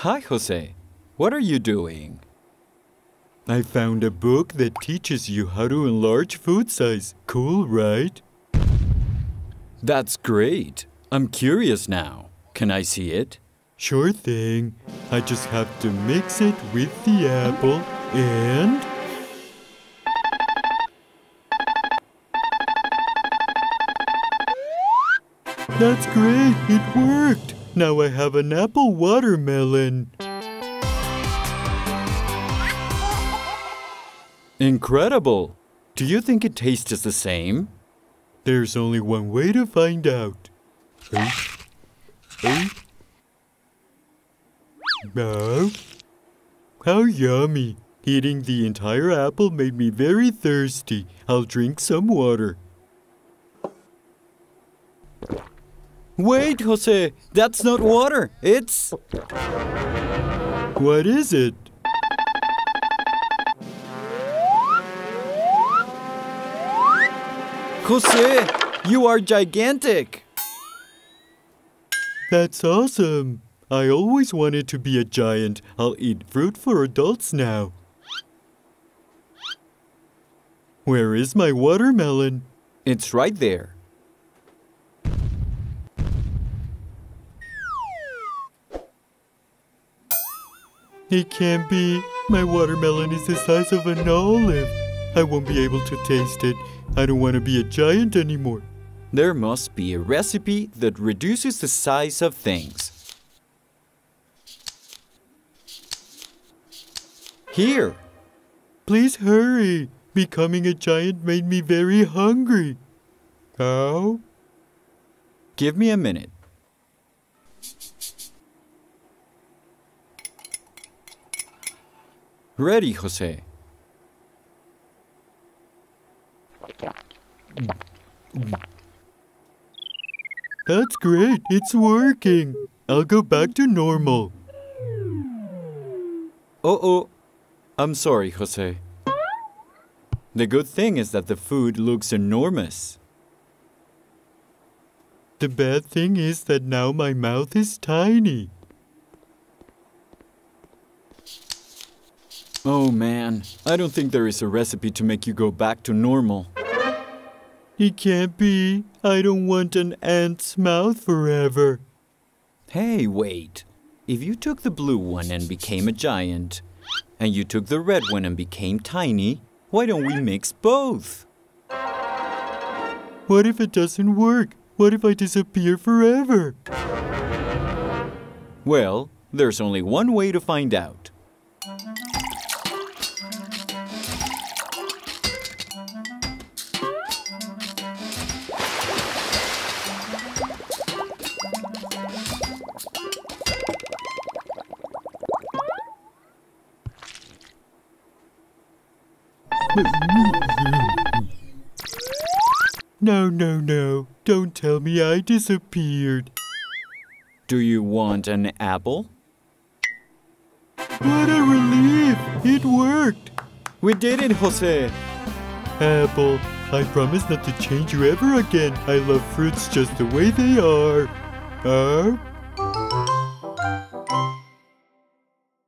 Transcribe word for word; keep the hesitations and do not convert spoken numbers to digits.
Hi, José. What are you doing? I found a book that teaches you how to enlarge food size. Cool, right? That's great. I'm curious now. Can I see it? Sure thing. I just have to mix it with the apple and... That's great. It worked. Now I have an apple watermelon. Incredible! Do you think it tastes the same? There's only one way to find out. Hey. Hey. Oh. How yummy! Eating the entire apple made me very thirsty. I'll drink some water. Wait, José! That's not water! It's... What is it? José, you are gigantic! That's awesome! I always wanted to be a giant. I'll eat fruit for adults now. Where is my watermelon? It's right there. It can't be. My watermelon is the size of an olive. I won't be able to taste it. I don't want to be a giant anymore. There must be a recipe that reduces the size of things. Here. Please hurry. Becoming a giant made me very hungry. How? Give me a minute. Ready, José. That's great. It's working. I'll go back to normal. Uh-oh. I'm sorry, José. The good thing is that the food looks enormous. The bad thing is that now my mouth is tiny. Oh, man. I don't think there is a recipe to make you go back to normal. It can't be. I don't want an ant's mouth forever. Hey, wait. If you took the blue one and became a giant, and you took the red one and became tiny, why don't we mix both? What if it doesn't work? What if I disappear forever? Well, there's only one way to find out. No, no, no. Don't tell me I disappeared. Do you want an apple? What a relief! It worked! We did it, José! Apple, I promise not to change you ever again. I love fruits just the way they are. Uh?